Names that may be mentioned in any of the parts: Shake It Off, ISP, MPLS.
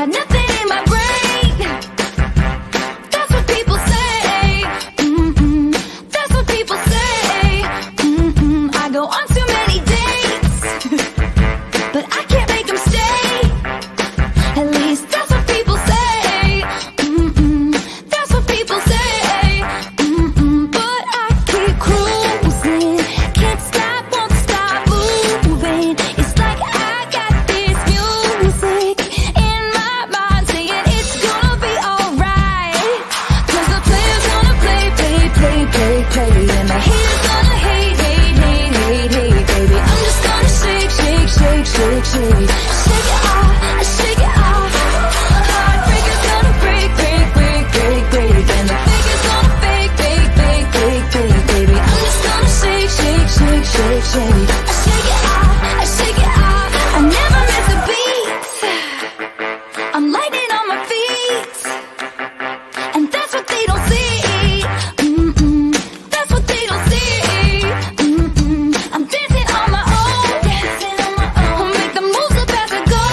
got nothing in my brain. That's what people say. That's what people say. I go on too many dates, but I can't make them stay. At least that's what people say. That's what people say. But I keep cruising. Can't stop, won't stop moving. It's like I got this music in my mind saying it's gonna be alright. 'Cause the player's gonna play, play, play, play, play. And my haters gonna hate, hate, hate, hate, hate, baby. I'm just gonna shake, shake, shake, shake, shake. Shake it off, shake it off. Heartbreaker's gonna break, break, break, break, break. And the faker's gonna fake, fake, fake, fake, fake, baby. I'm just gonna shake, shake, shake, shake, shake. Shake it off, shake it off. I never miss a beat. I'm lightning on my feet. And that's what they don't see. That's what they don't see. I'm dancing on my own. Dancing on my own. I'll make the moves up as I go.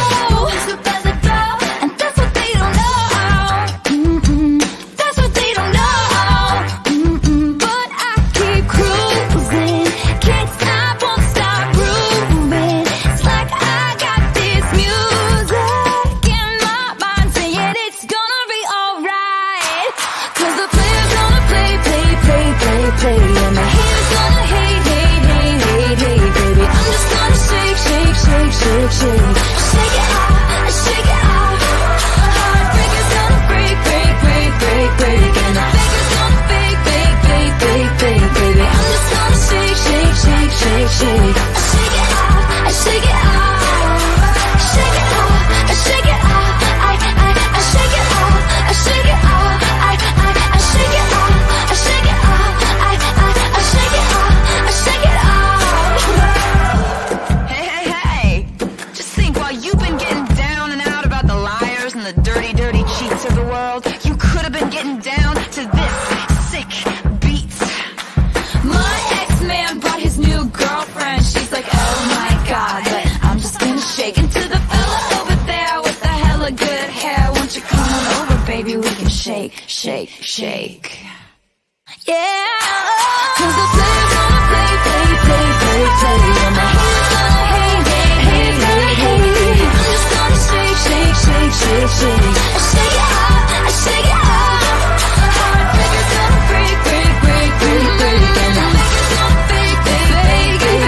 And that's what they don't know. That's what they don't know. But I keep cruising. Can't stop, won't stop grooving. It's like I got this music in my mind saying it's gonna be alright. 'Cause the player's gonna play, play, play, play, play. And the haters gonna hate, hate, hate, hate, hate, baby. I'm just gonna shake, shake, shake, shake, shake. Shake it off, shake it off. Heartbreaker's gonna break, break, break, break, break. And the faker's gonna fake, fake, fake, fake, fake, baby. I'm just gonna shake, shake, shake, shake, shake. Shake it off, shake it off. Shake it off, shake it off. I shake it off, shake it off. I shake it off, shake it off. I shake it off, shake it off. Hey, hey, hey. Just think, while you've been getting down and out about the liars and the dirty, dirty cheats of the world, you could have been getting down to this sick beat. My ex-man brought his new girlfriend. She's like, oh my god, but I'm just gonna shake into the fella over there with the hella good hair. Won't you come on over, baby? We can shake, shake, shake. Yeah. 'Cause the player's gonna play, play, play, play, play. And the haters gonna hate, hate, hate, hate, hate. I'm just gonna shake, shake, shake, shake, shake. Shake it off, shake it off. Heartbreaker's gonna break, break, break, break, break. And the faker's gonna fake, fake, fake, fake, fake, baby. I'm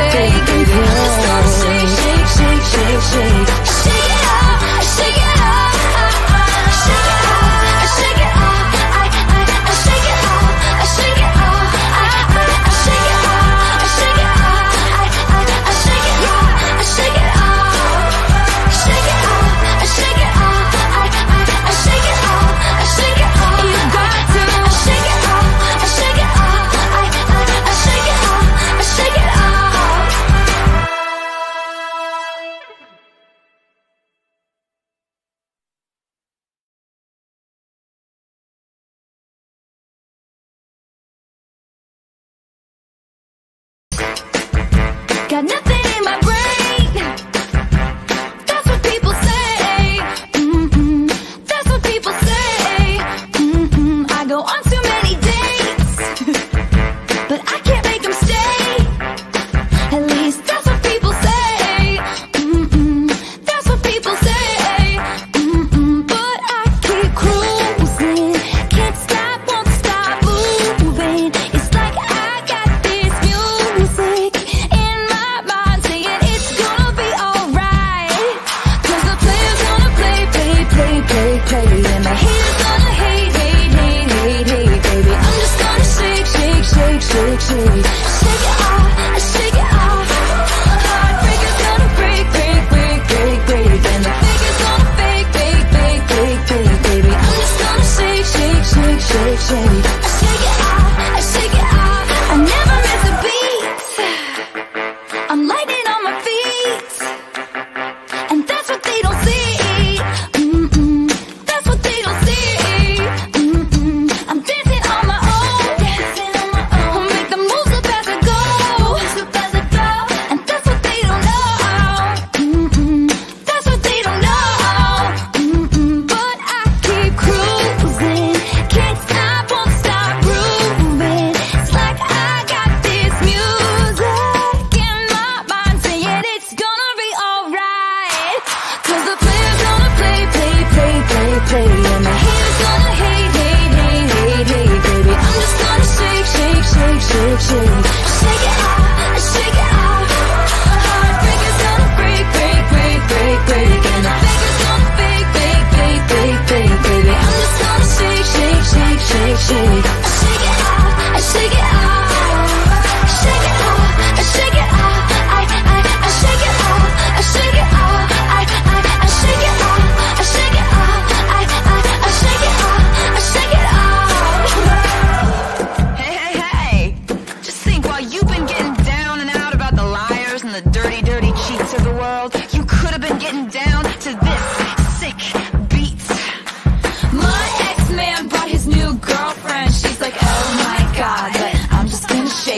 just gonna shake, shake, shake, shake, shake. Shake it off, shake it off. Shake it off, shake it off. I shake it off, shake it off. I shake it off, shake it off. I shake it off, shake it off. Shake it off, shake it off. I shake it off, shake it off. You got to shake it off, shake it off. I shake it off, shake it off. Got nothing in my brain. That's what people say. That's what people say. I go on too many dates, but I can't make them stay. At least that's what people say. That's what people say. But I keep cruising. Can't stop, won't stop moving. It's like I got this music in my mind saying it's gonna be alright. 'Cause the player's gonna play, play, play, play, play. And the haters gonna hate, hate, hate, hate, hate, baby. I'm just gonna shake, shake, shake, shake, shake. Shake it off, shake it off. Heartbreaker's gonna break, break, break, break, break. And the faker's gonna fake, fake, fake, fake, fake, baby. I'm just gonna shake, shake, shake, shake, shake. Shake it off, shake it off. I never miss a beat. I'm lightning on my feet. And that's what they don't see. That's what they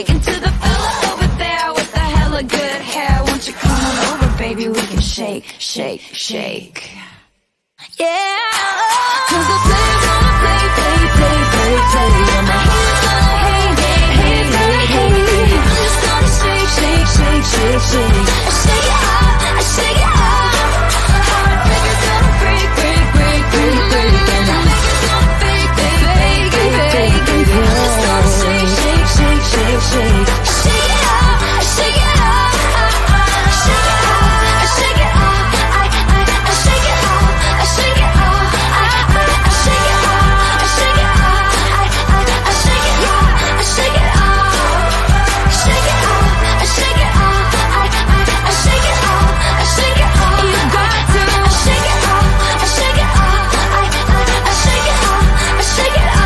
shaking to the fellas over there with the hella good hair. Won't you come on over, baby, we can shake, shake, shake. Yeah, cause the players wanna play, play, play, play, play, and the haters gonna hate, hate, hate, hate, hate. I'm just gonna shake, shake, shake, shake, shake. I shake it off, I shake it off. Hard breakers gonna break, break, break, break, break, and the haters gonna fake, fake, fake, fake, fake, fake. I'm just gonna shake, shake, shake, shake, shake. I shake it off, I shake it off. I shake it off, I shake it off. I shake it off. I shake it off, I shake it off, I shake it off, I shake it off, I shake it off, I shake it off, I shake it off, I shake it off, I shake it off, you got to shake it off, I shake it off, I shake it off, I shake it off.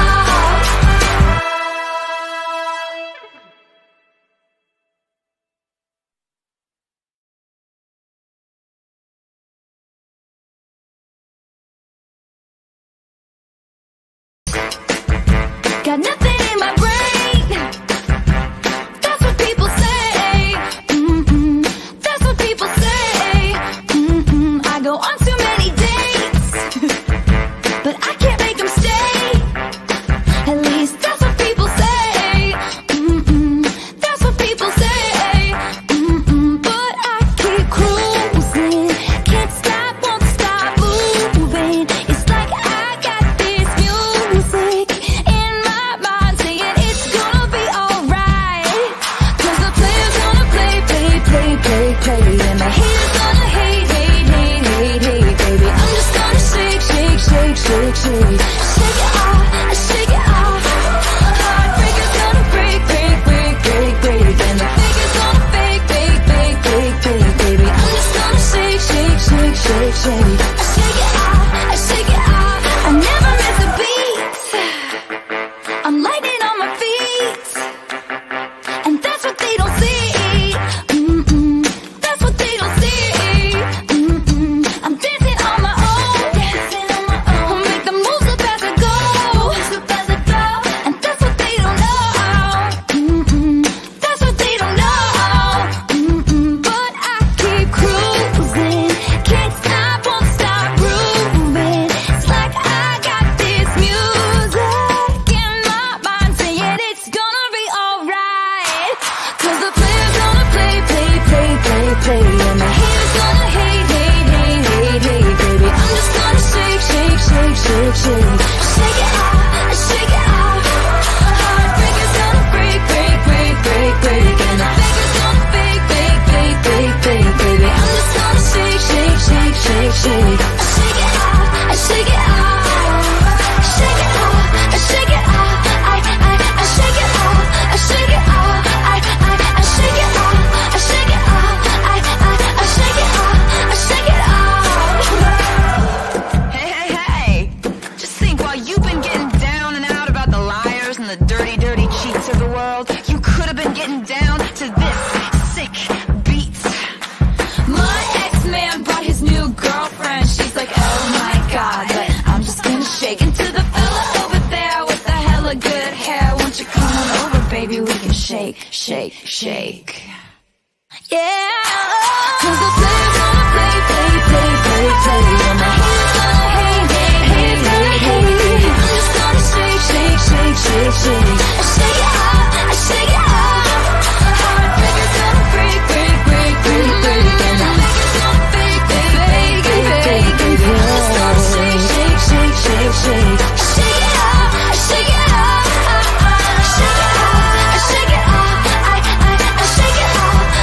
Got nothing in my brain. That's what people say. Mm-mm. That's what people say. Mm-mm. I go on too many dates, but I can't make them stay. At least that's what people say. Mm-mm. That's what people say. Mm-mm. But I keep cruising. Can't stop, won't stop moving. It's like I got this music in my mind saying it's gonna be alright. Cause the players gonna play, play, play, play, play, and the haters gonna hate, hate, hate, hate, hate, baby. I'm just gonna shake, shake, shake, shake, shake. I shake it off, I shake it off. Hard breakers gonna break, break, break, break, break, and the fakers gonna fake, fake, fake, fake, fake, baby. I'm just gonna shake, shake, shake, shake, shake. I shake it off, I shake it off. I never miss a beat. I'm lightning on my feet. And that's what they don't see. Mm-mm. That's what they don't see. Mm-mm. I'm dancing on my own. Dancing on my own. I'll make the moves up as I go. And that's what they don't know. Mm-mm. That's what they don't know. Mm-mm. But I keep cruising. Can't stop, won't stop grooving. It's like I got this music in my mind saying it's gonna be alright. Cause the players gonna play, play, play, play, play, and the haters gonna hate, hate, hate, hate, hate, baby. I'm just gonna shake, shake, shake, shake, shake. I shake it off, I shake it off. Hard breakers gonna break, break, break, break, break, and the fakers gonna fake, fake, fake, fake, fake, baby. I'm just gonna shake, shake, shake, shake, shake. I shake it off, I shake it off. I shake it off, I shake it off. I shake it off, I shake it off. I shake it off, I shake it off. I shake it off, I shake it off. Hey, hey, hey! Just think, while you've been getting down and out about the liars and the dirty, dirty cheats of the world, you could have been getting down to this sick beat. My ex-man brought his new girlfriend. She's like, oh my god, but I'm just gonna shake into the fella over there with the hella good hair. Won't you come on over, baby, we can shake, shake, shake. Yeah, cause the players gonna play, play, play, play, play, and the haters gonna hate, hate, hate, hate, hate. I'm just gonna shake, shake, shake, shake, shake. I shake it off, I shake it off. Hard breakers gonna break, break, break, break, break, and the fakers gonna fake, fake, fake, fake, fake, baby. I'm just gonna shake, shake, shake, shake, shake. I shake it off, I shake it off. I shake it off, I shake it off. I shake it off,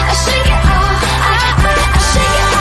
I shake it off. I shake it off, I shake it off.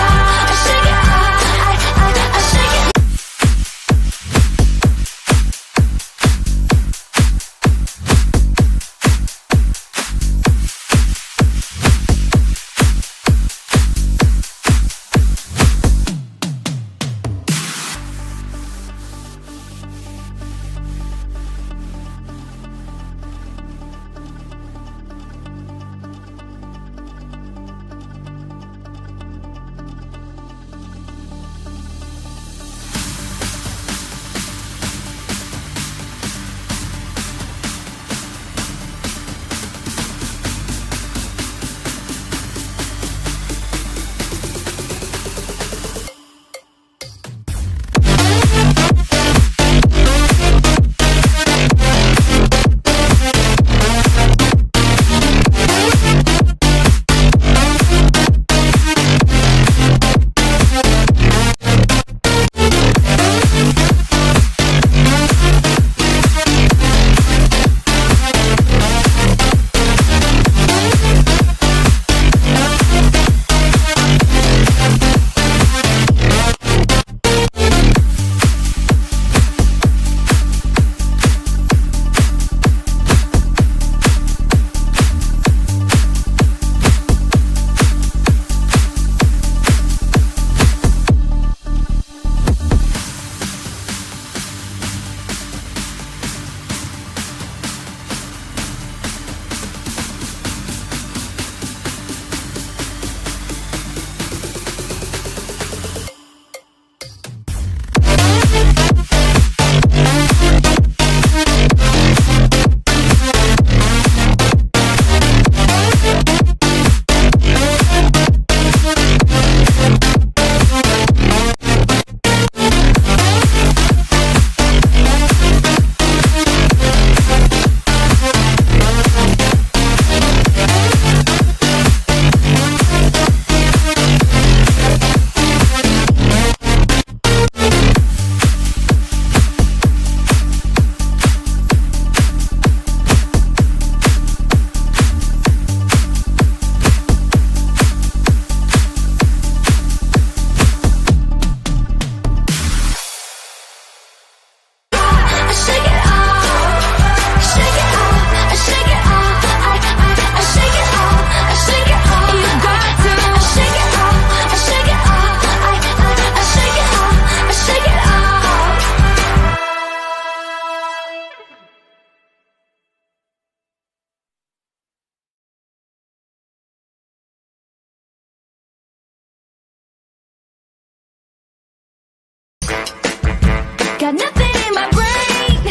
Got nothing in my brain.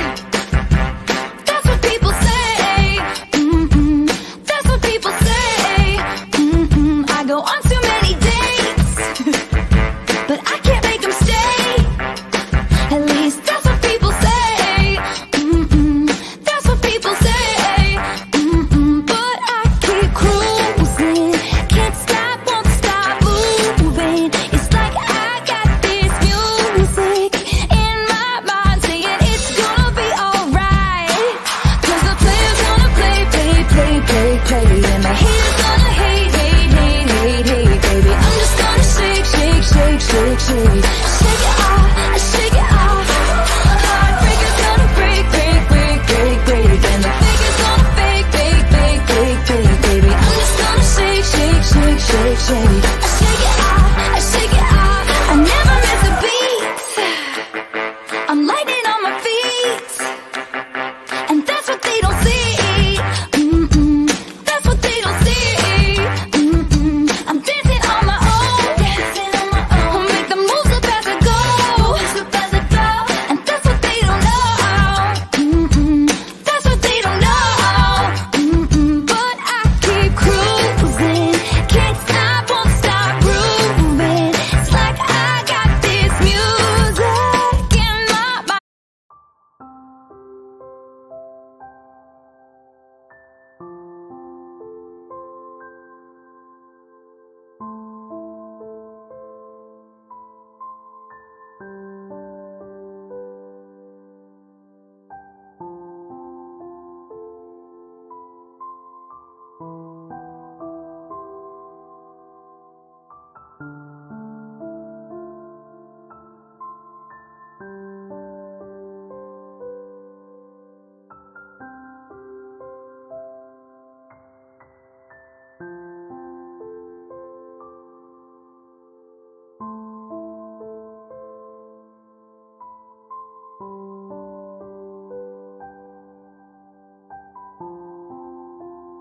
That's what people say. Mm-mm. That's what people say. Mm-mm. I go on too many dates, but I can't make them stay. At least that's what people say. Mm-mm. That's what people say. Mm-mm. But I keep cruising. Can't stop, won't stop moving. It's like I got this music in my mind saying it's gonna be alright. Cause the player's gonna play, play, play, play, play. And the hater's gonna hate, hate, hate, hate, hate, baby. I'm just gonna shake, shake, shake, shake, shake. Shake it off, shake it off. Heartbreaker's gonna break, break, break, break, break. And the faker's gonna fake, fake, fake, fake, fake, baby. I'm just gonna shake, shake, shake, shake, shake. Shake it off, shake it off. I never met the beat. I'm lightning on my feet. And that's what they don't see. Mm-mm. That's what they don't see. Mm-mm. I'm dancing on my own. Dancing on my own. I'll make the moves up as I go. And that's what they don't know. Mm-mm. That's what they don't know. Mm-mm. But I keep cruising. Can't stop, won't stop grooving. It's like I got this music in my mind. And it's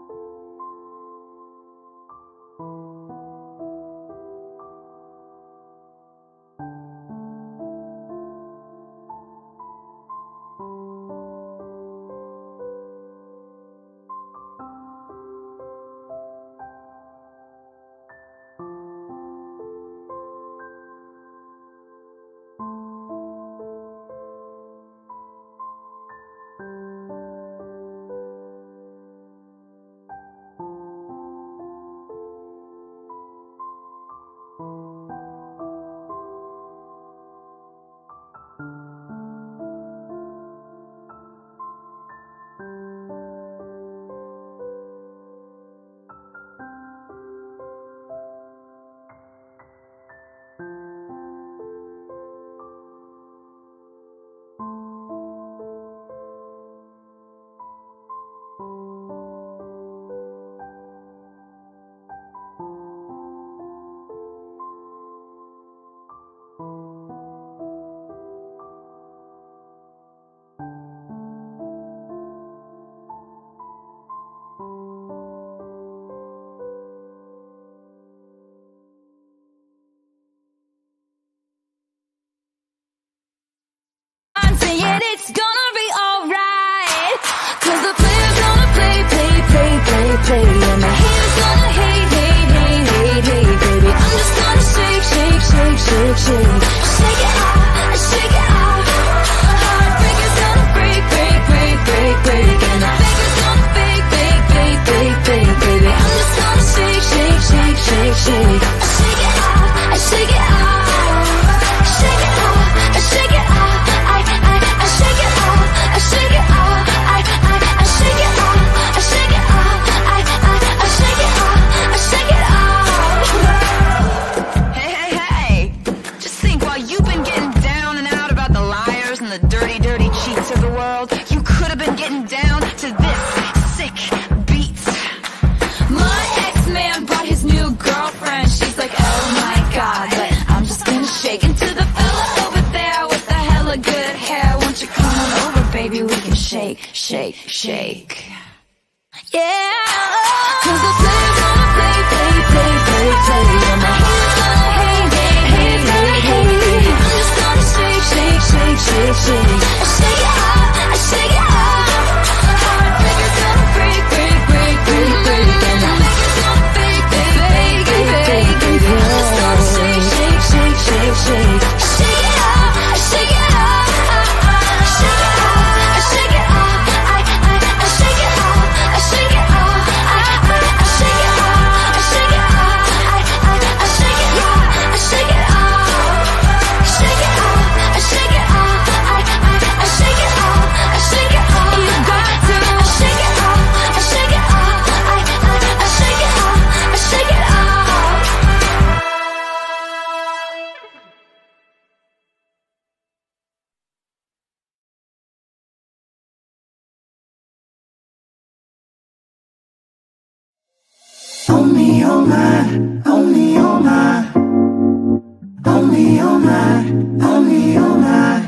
gonna be alright. Cause the player's gonna play, play, play, play, play. And the hater's gonna hate, hate, hate, hate, hate, baby. I'm just gonna shake, shake, shake, shake, shake. Shake it off, shake it off. Heartbreaker's gonna break, break, break, break, break. And the faker's gonna fake, fake, fake, fake, fake, baby. I'm just gonna shake, shake, shake, shake, shake. Shake it off, shake it off. Shake it off, shake it off. I shake it off, I shake it off, I shake it off, I shake it off, I shake it off, I shake it off. Hey, hey, hey, just think, while you've been getting down and out about the liars and the dirty, dirty cheats of the world, you could have been getting down to this sick beat. My ex-man brought his new girlfriend, she's like, oh my god, but I'm just gonna shake into the fella over there with the hella good hair. Baby, we can shake, shake, shake. Yeah. Cause the player's gonna play, play, play, play, play. And the hater's gonna hate, hate, hate, hate, hate. I'm just gonna shake, shake, shake, shake, oh my, only oh my, only oh my, only oh my.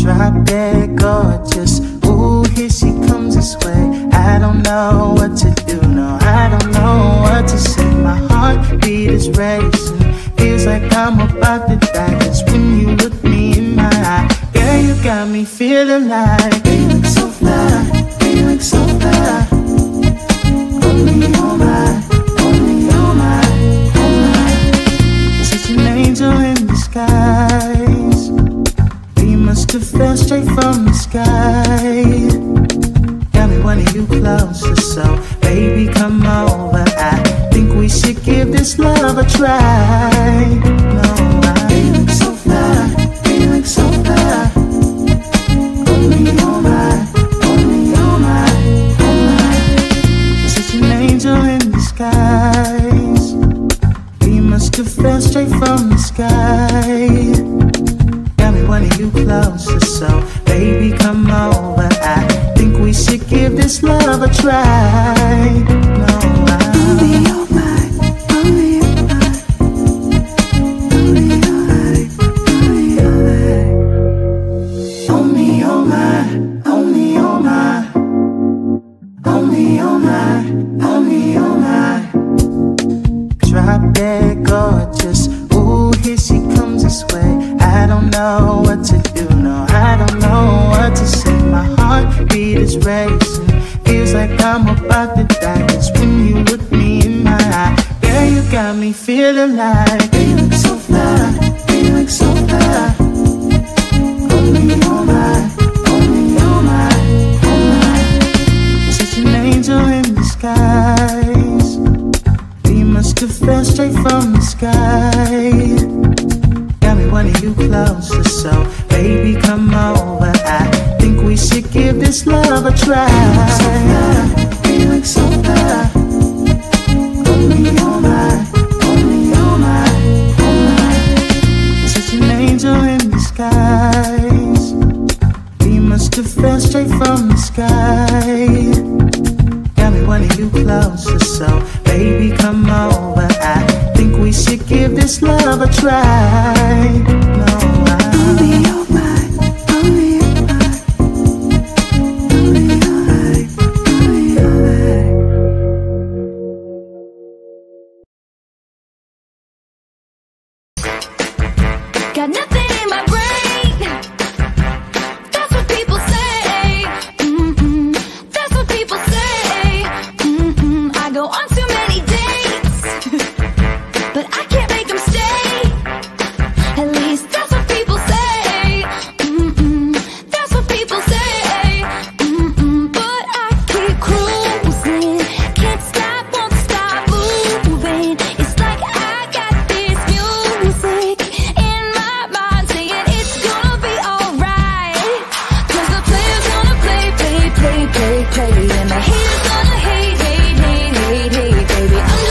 Drop dead gorgeous, ooh, here she comes this way. I don't know what to do, no, I don't know what to say. My heartbeat is racing, feels like I'm about to die. 'Cause when you look me in my eye, girl, you got me feeling like you look so fly, you look so fly. Only oh my, only oh my, oh my. Such an angel in disguise, we must have fell straight from the sky. Got me wanting you closer, so baby come over. I think we should give this love a try. No, you look so fly, you look so fly. Only oh my, only oh my, oh my. Such an angel in disguise, we must have fell straight from the sky. Got me wanting you closer, so baby come over. I think we should give this love a try. No, only oh my, only oh my, only oh my, only oh my, only oh my, only oh my, only oh my, only oh my. Drop dead gorgeous, ooh, here she comes this way. I don't know what to do, no, I don't know what to say. My heartbeat is racing, feels like I'm about to die. 'Cause when you look me in my eye, girl, you got me feeling like you look so fly, you look so fly. Only oh my, only oh my, oh my. Such an angel in disguise, we must have fell straight from the sky. Got me wanting you closer, so baby come over. I think we should give this love a try. You look so fly, only oh my, only oh my, oh my. Such an angel in disguise, we must have fell straight from the sky. Got me wanting you closer, so baby come over. I think we should give this love a try. No, only oh my, only oh my, only oh my, only oh my. Got nothing.